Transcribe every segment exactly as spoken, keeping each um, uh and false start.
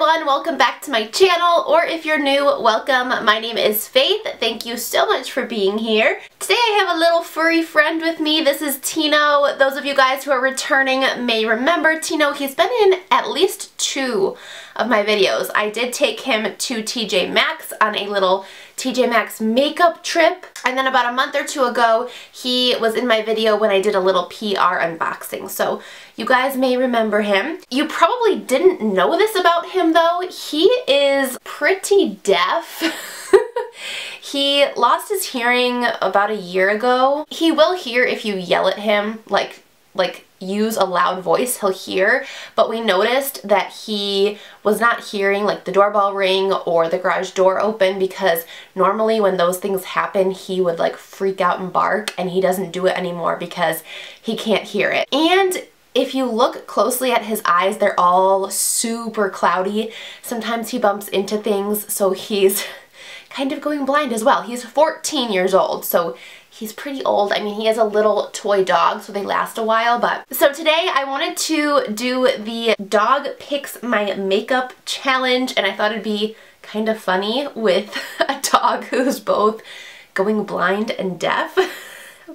everyone, welcome back to my channel, or if you're new, welcome. My name is Faith. Thank you so much for being here. Today I have a little furry friend with me. This is Tino. Those of you guys who are returning may remember Tino. He's been in at least two of my videos. I did take him to T J Maxx on a little T J Maxx makeup trip, and then about a month or two ago he was in my video when I did a little P R unboxing, so you guys may remember him. You probably didn't know this about him though, he is pretty deaf. He lost his hearing about a year ago. He will hear if you yell at him, like like use a loud voice, he'll hear, but we noticed that he was not hearing like the doorbell ring or the garage door open, because normally when those things happen he would like freak out and bark, and he doesn't do it anymore because he can't hear it. And if you look closely at his eyes, they're all super cloudy. Sometimes he bumps into things, so he's kind of going blind as well. He's fourteen years old, so he's pretty old. I mean, he is a little toy dog, so they last a while, but... So today I wanted to do the Dog Picks My Makeup Challenge, and I thought it'd be kind of funny with a dog who's both going blind and deaf.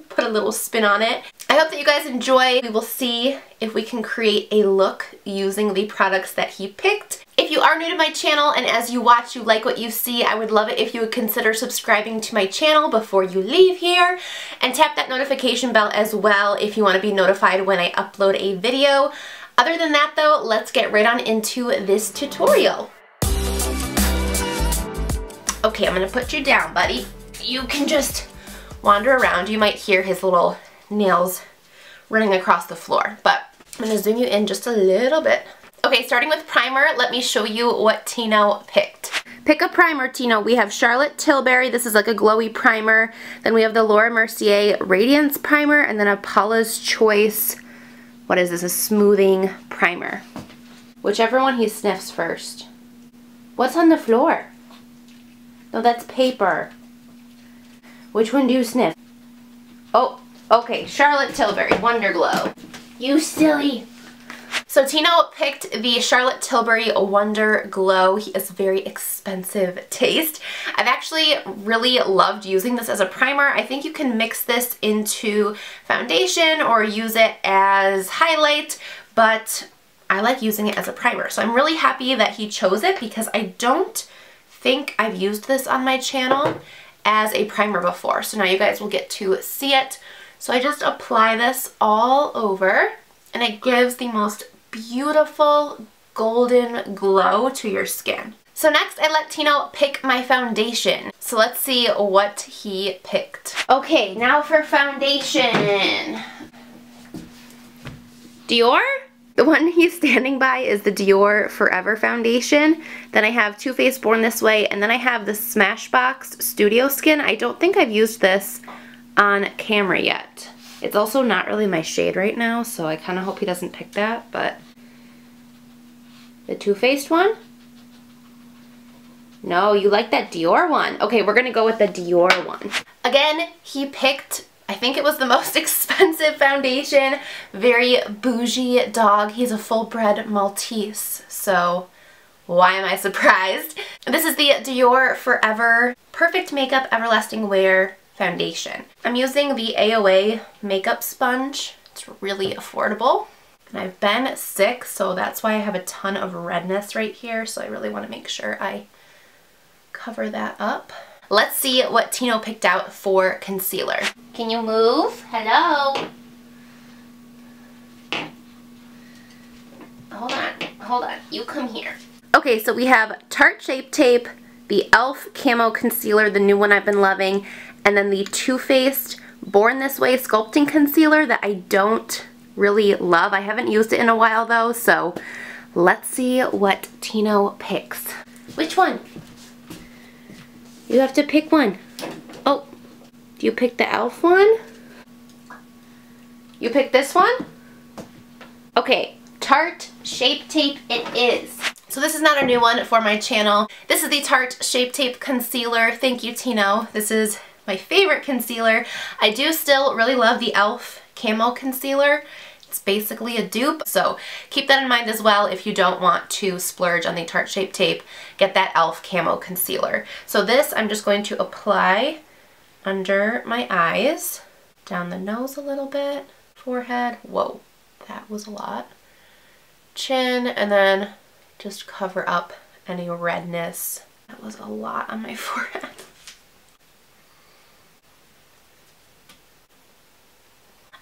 Put a little spin on it. I hope that you guys enjoy. We will see if we can create a look using the products that he picked. If you are new to my channel and as you watch you like what you see, I would love it if you would consider subscribing to my channel before you leave here, and tap that notification bell as well if you want to be notified when I upload a video. Other than that though, let's get right on into this tutorial. Okay, I'm gonna put you down, buddy. You can just wander around. You might hear his little nails running across the floor, but I'm gonna zoom you in just a little bit. Okay, starting with primer, let me show you what Tino picked. Pick a primer, Tino. We have Charlotte Tilbury. This is like a glowy primer. Then we have the Laura Mercier Radiance Primer, and then Apollo's Choice. What is this? A smoothing primer. Whichever one he sniffs first. What's on the floor? No, that's paper. Which one do you sniff? Oh, okay. Charlotte Tilbury, Wonder Glow. You silly. So Tino picked the Charlotte Tilbury Wonder Glow. He has very expensive taste. I've actually really loved using this as a primer. I think you can mix this into foundation or use it as highlight, but I like using it as a primer. So I'm really happy that he chose it, because I don't think I've used this on my channel as a primer before. So now you guys will get to see it. So I just apply this all over, and it gives the most beautiful golden glow to your skin. So next I let Tino pick my foundation. So let's see what he picked. Okay, now for foundation. Dior? The one he's standing by is the Dior Forever Foundation. Then I have Too Faced Born This Way, and then I have the Smashbox Studio Skin. I don't think I've used this on camera yet. It's also not really my shade right now, so I kind of hope he doesn't pick that, but... The Too Faced one? No, you like that Dior one. Okay, we're gonna go with the Dior one. Again, he picked, I think it was the most expensive foundation. Very bougie dog. He's a full-bred Maltese, so why am I surprised? This is the Dior Forever Perfect Makeup Everlasting Wear Foundation. I'm using the A O A makeup sponge. It's really affordable. And I've been sick, so that's why I have a ton of redness right here, so I really want to make sure I cover that up. Let's see what Tino picked out for concealer. Can you move? Hello? Hold on, hold on. You come here. Okay, so we have Tarte Shape Tape, the Elf Camo Concealer, the new one I've been loving, and then the Too Faced Born This Way Sculpting Concealer that I don't really love. I haven't used it in a while though, so let's see what Tino picks. Which one? You have to pick one. Oh, do you pick the Elf one? You pick this one? Okay, Tarte Shape Tape it is. So this is not a new one for my channel. This is the Tarte Shape Tape Concealer. Thank you, Tino. This is my favorite concealer. I do still really love the Elf Camo Concealer. it's basically a dupe. So keep that in mind as well if you don't want to splurge on the Tarte Shape Tape. Get that Elf Camo Concealer. So this I'm just going to apply under my eyes, down the nose a little bit, forehead, whoa, that was a lot, chin, and then just cover up any redness. That was a lot on my forehead.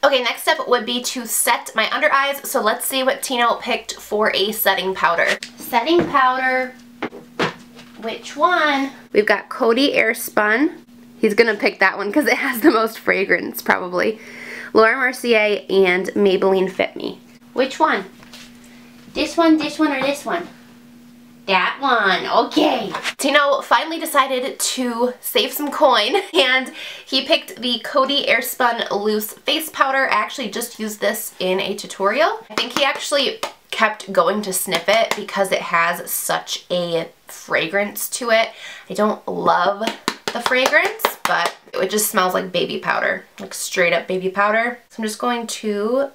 Okay, next step would be to set my under eyes. So let's see what Tino picked for a setting powder. Setting powder, which one? We've got Coty Airspun. He's gonna pick that one because it has the most fragrance probably. Laura Mercier and Maybelline Fit Me. Which one? This one, this one, or this one? That one, okay. Tino finally decided to save some coin and he picked the Coty Airspun Loose Face Powder. I actually just used this in a tutorial. I think he actually kept going to sniff it because it has such a fragrance to it. I don't love the fragrance, but it just smells like baby powder, like straight up baby powder. So I'm just going to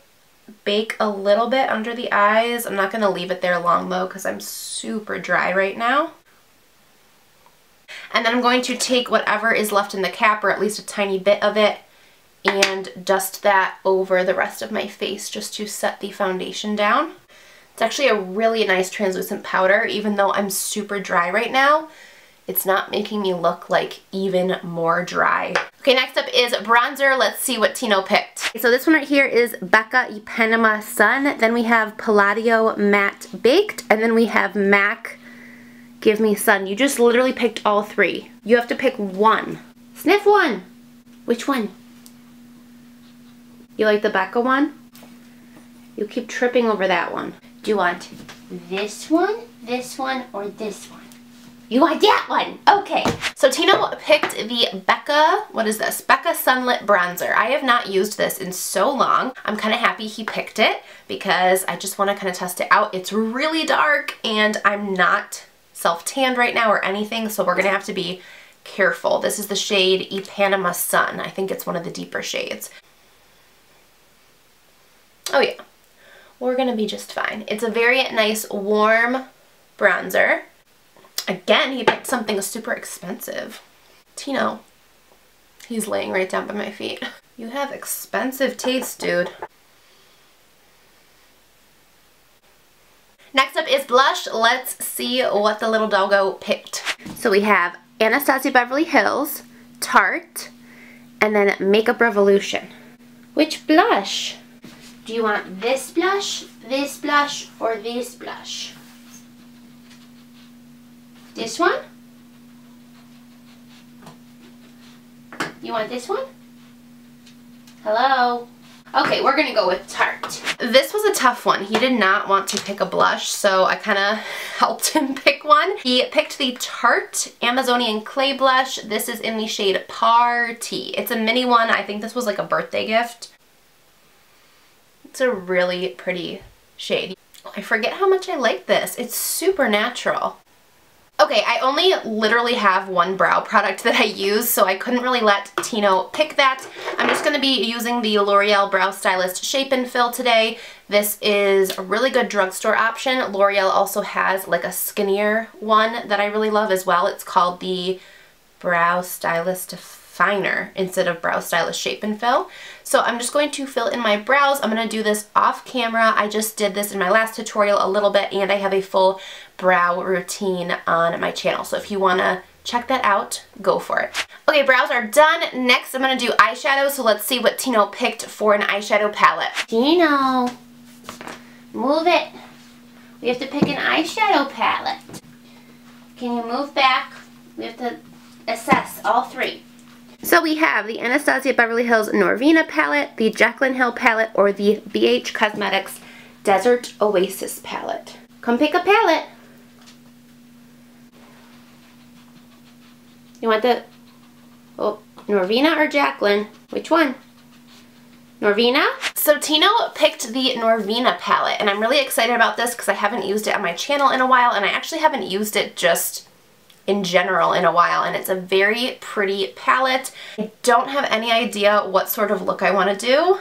bake a little bit under the eyes. I'm not going to leave it there long though because I'm super dry right now. And then I'm going to take whatever is left in the cap, or at least a tiny bit of it, and dust that over the rest of my face just to set the foundation down. It's actually a really nice translucent powder. Even though I'm super dry right now, it's not making me look like even more dry. Okay, next up is bronzer. Let's see what Tino picked. So this one right here is Becca Ipanema Sun. Then we have Palladio Matte Baked. And then we have Mac Give Me Sun. You just literally picked all three. You have to pick one. Sniff one. Which one? You like the Becca one? You keep tripping over that one. Do you want this one, this one, or this one? You want that one! Okay. So Tino picked the Becca, what is this? Becca Sunlit Bronzer. I have not used this in so long. I'm kind of happy he picked it because I just want to kind of test it out. It's really dark and I'm not self-tanned right now or anything, so we're going to have to be careful. This is the shade Ipanema Sun. I think it's one of the deeper shades. Oh yeah. We're going to be just fine. It's a very nice warm bronzer. Again, he picked something super expensive. Tino, he's laying right down by my feet. You have expensive taste, dude. Next up is blush. Let's see what the little doggo picked. So we have Anastasia Beverly Hills, Tarte, and then Makeup Revolution. Which blush? Do you want this blush, this blush, or this blush? This one? You want this one? Hello? Okay, we're gonna go with Tarte. This was a tough one. He did not want to pick a blush, so I kinda helped him pick one. He picked the Tarte Amazonian Clay Blush. This is in the shade Party. It's a mini one. I think this was like a birthday gift. It's a really pretty shade. I forget how much I like this. It's super natural. Okay, I only literally have one brow product that I use, so I couldn't really let Tino pick that. I'm just going to be using the L'Oreal Brow Stylist Shape and Fill today. This is a really good drugstore option. L'Oreal also has like a skinnier one that I really love as well. It's called the Brow Stylist Definer instead of Brow Stylist Shape and Fill. So I'm just going to fill in my brows. I'm going to do this off camera. I just did this in my last tutorial a little bit, and I have a full brow routine on my channel, so if you want to check that out, go for it. Okay, brows are done. Next I'm going to do eyeshadow, so let's see what Tino picked for an eyeshadow palette. Tino, move it. We have to pick an eyeshadow palette. Can you move back? We have to assess all three. So we have the Anastasia Beverly Hills Norvina palette, the Jaclyn Hill palette, or the B H Cosmetics Desert Oasis palette. Come pick a palette. You want the, oh, Norvina or Jaclyn? Which one? Norvina? So Tino picked the Norvina palette, and I'm really excited about this because I haven't used it on my channel in a while, and I actually haven't used it just in general in a while, and it's a very pretty palette. I don't have any idea what sort of look I want to do.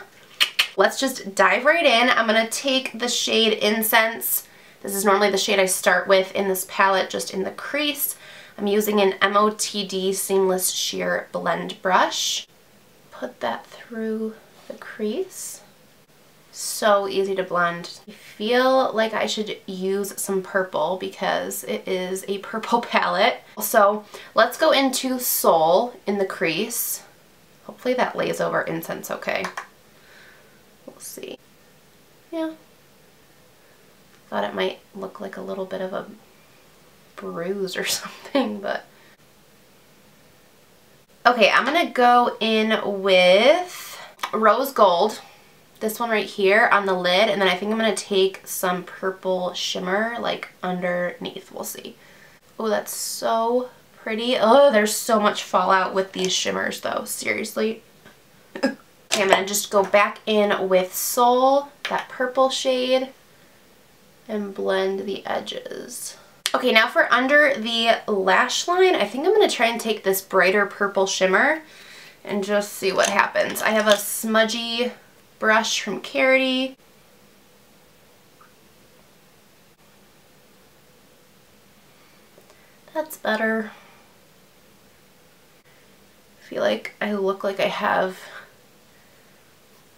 Let's just dive right in. I'm going to take the shade Incense. This is normally the shade I start with in this palette, just in the crease. I'm using an M O T D Seamless Sheer Blend brush. Put that through the crease. So easy to blend. I feel like I should use some purple because it is a purple palette. So let's go into Soul in the crease. Hopefully that lays over Incense okay. We'll see. Yeah. Thought it might look like a little bit of a bruise or something, but... Okay, I'm gonna go in with Rose Gold. This one right here on the lid, and then I think I'm going to take some purple shimmer like underneath. We'll see. Oh, that's so pretty. Oh, there's so much fallout with these shimmers though. Seriously. Okay, I'm going to just go back in with Soul, that purple shade, and blend the edges. Okay, now for under the lash line, I think I'm going to try and take this brighter purple shimmer and just see what happens. I have a smudgy brush from Carity. That's better. I feel like I look like I have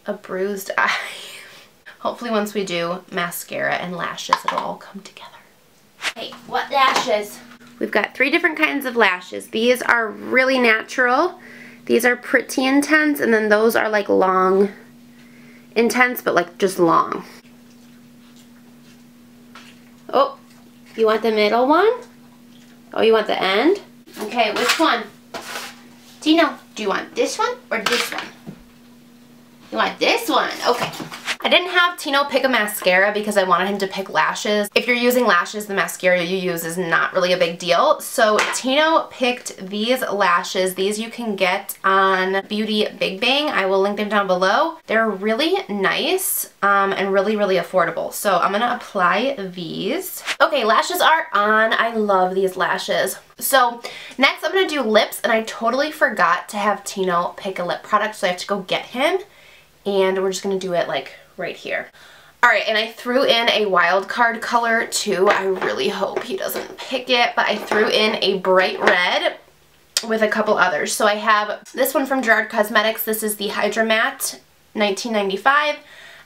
a bruised eye. Hopefully once we do mascara and lashes, it'll all come together. Hey, what lashes? We've got three different kinds of lashes. These are really natural. These are pretty intense, and then those are like long intense, but like just long. Oh, you want the middle one? Oh, you want the end? Okay, which one? Tino, do you want this one or this one? You want this one? Okay. I didn't have Tino pick a mascara because I wanted him to pick lashes. If you're using lashes, the mascara you use is not really a big deal. So Tino picked these lashes. These you can get on Beauty Big Bang. I will link them down below. They're really nice um, and really, really affordable. So I'm going to apply these. Okay, lashes are on. I love these lashes. So next I'm going to do lips, and I totally forgot to have Tino pick a lip product, so I have to go get him. And we're just going to do it like right here. Alright, and I threw in a wild card color too. I really hope he doesn't pick it, but I threw in a bright red with a couple others. So I have this one from Gerard Cosmetics. This is the Hydra Matte nineteen ninety-five.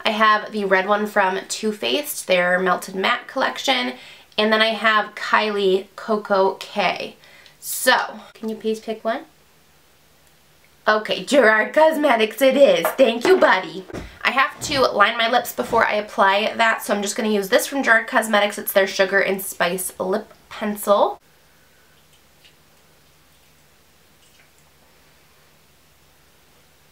I have the red one from Too Faced, their Melted Matte collection. And then I have Kylie Coco K. So, can you please pick one? Okay, Gerard Cosmetics it is. Thank you, buddy. I have to line my lips before I apply that, so I'm just going to use this from Gerard Cosmetics. It's their Sugar and Spice Lip Pencil.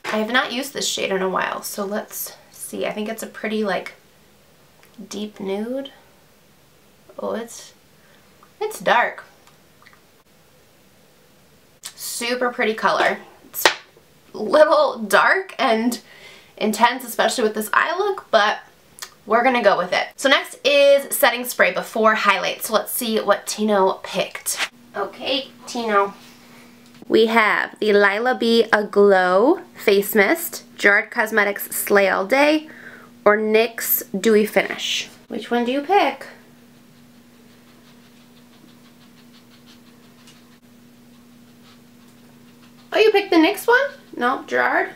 I have not used this shade in a while, so let's see. I think it's a pretty, like, deep nude. Oh, it's, it's dark. Super pretty color. It's little dark and intense, especially with this eye look, but we're gonna go with it. So next is setting spray before highlights. So let's see what Tino picked. Okay, Tino. We have the Lila B A Glow Face Mist, Gerard Cosmetics Slay All Day, or N Y X Dewy Finish. Which one do you pick? Oh, you picked the N Y X one? No, Gerard?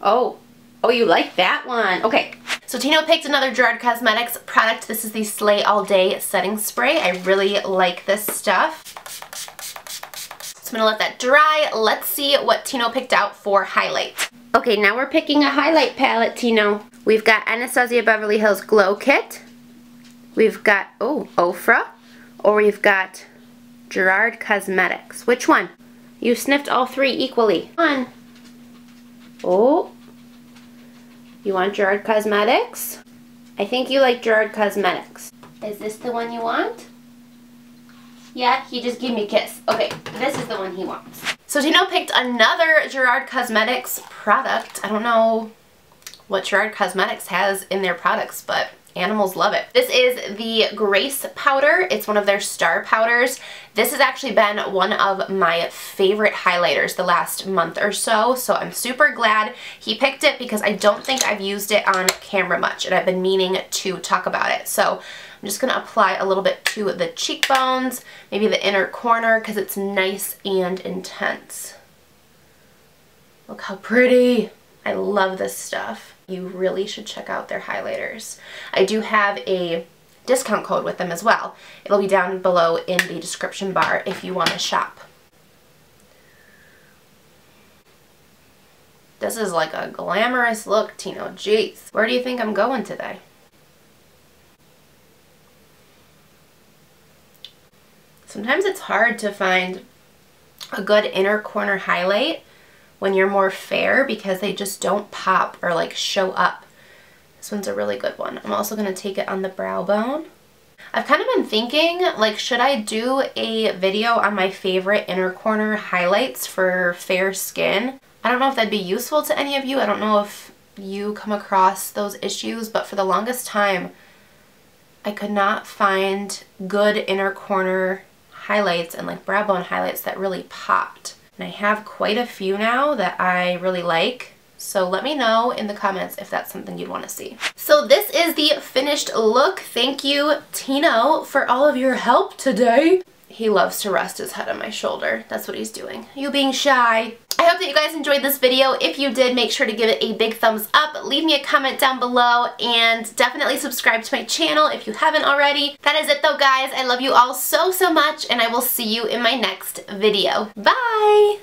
Oh. Oh, you like that one. Okay. So Tino picked another Gerard Cosmetics product. This is the Slay All Day Setting Spray. I really like this stuff. So I'm going to let that dry. Let's see what Tino picked out for highlights. Okay, now we're picking a highlight palette, Tino. We've got Anastasia Beverly Hills Glow Kit. We've got, oh, Ofra. Or we've got Gerard Cosmetics. Which one? You sniffed all three equally. One. Oh. You want Gerard Cosmetics? I think you like Gerard Cosmetics. Is this the one you want? Yeah, he just gave me a kiss. Okay, this is the one he wants. So Tino picked another Gerard Cosmetics product. I don't know what Gerard Cosmetics has in their products, but Animals love it. This is the Grace Powder. It's one of their star powders. This has actually been one of my favorite highlighters the last month or so, so I'm super glad he picked it because I don't think I've used it on camera much, and I've been meaning to talk about it. So I'm just going to apply a little bit to the cheekbones, maybe the inner corner, because it's nice and intense. Look how pretty. I love this stuff. You really should check out their highlighters. I do have a discount code with them as well. It'll be down below in the description bar if you want to shop. This is like a glamorous look, Tino. Jeez. Where do you think I'm going today? Sometimes it's hard to find a good inner corner highlight when you're more fair, because they just don't pop or like show up. This one's a really good one. I'm also gonna take it on the brow bone. I've kind of been thinking, like, should I do a video on my favorite inner corner highlights for fair skin? I don't know if that'd be useful to any of you. I don't know if you come across those issues, but for the longest time, I could not find good inner corner highlights and like brow bone highlights that really popped. And I have quite a few now that I really like, so let me know in the comments if that's something you'd want to see. So this is the finished look. Thank you, Tino, for all of your help today. He loves to rest his head on my shoulder. That's what he's doing. You being shy. I hope that you guys enjoyed this video. If you did, make sure to give it a big thumbs up. Leave me a comment down below and definitely subscribe to my channel if you haven't already. That is it though, guys. I love you all so, so much, and I will see you in my next video. Bye!